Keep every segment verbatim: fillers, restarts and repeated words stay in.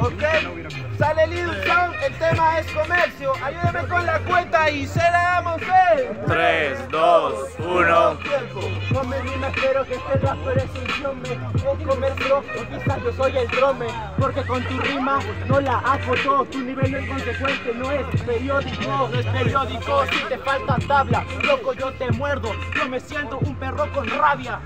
Ok, sale Lil Son, el tema es comercio. Ayúdame con la cuenta y se la damos en tres, dos, uno. No me rima, espero que este rapper es un nombre. Es comercio, o quizás yo soy el trome. Porque con tu rima no la hago yo. Tu nivel no es consecuente, no es periódico. No es periódico, si te falta tabla. Loco, yo te muerdo, yo me siento un perro con rabia.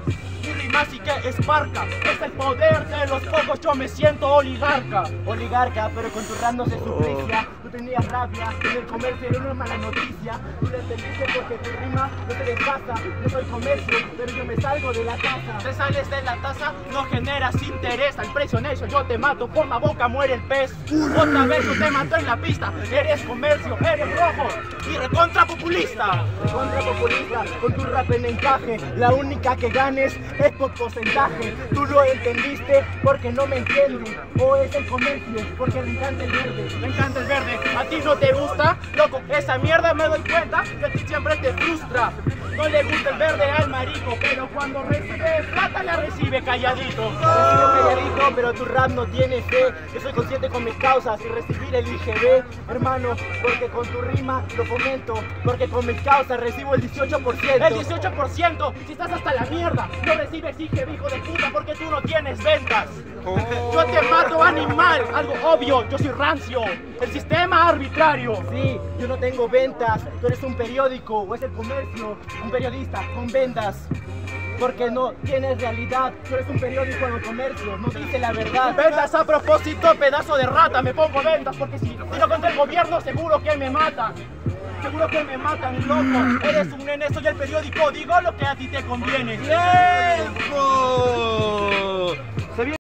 Mi rima sí que es parca, es el poder de los pocos, yo me siento oligarca. Oligarca, pero con tu rap no se suplicia. Tú tenías rabia, en el comercio era una mala noticia. Tú la entendiste porque tu rima no te desgasta. Yo soy comercio, pero yo me salgo de la taza. Te sales de la taza, no generas interés. Al precio en eso yo te mato, por la boca muere el pez. Otra vez yo te mato en la pista. Eres comercio, eres rojo y recontra populista. Recontra populista, con tu rap en encaje. La única que ganes es por porcentaje. Tú lo entendiste porque no me entiendo. O es el comercio porque me encanta el verde. Me encanta el verde. A ti no te gusta, loco, esa mierda me doy cuenta que a ti siempre te frustra. No le gusta el verde al marico, pero cuando recibe plata la recibe calladito. Recibe calladito, pero tu rap no tiene fe. Yo soy consciente con mis causas y recibir el I G B, hermano, porque con tu rima lo fomento. Porque con mis causas recibo el dieciocho por ciento. El dieciocho por ciento, si estás hasta la mierda, no recibes I G B, hijo de puta, porque tú no tienes ventas. Oh. Yo te mato animal, algo obvio, yo soy rancio. El sistema arbitrario. Sí, yo no tengo ventas, tú eres un periódico, o es el comercio. Un periodista con vendas, porque no tienes realidad. Tú eres un periódico en el comercio, no dice la verdad. Vendas a propósito, pedazo de rata. Me pongo ventas porque si tiro contra el gobierno seguro que me matan. Seguro que me matan, loco. Eres un nene, soy el periódico, digo lo que a ti te conviene. ¡Tiempo!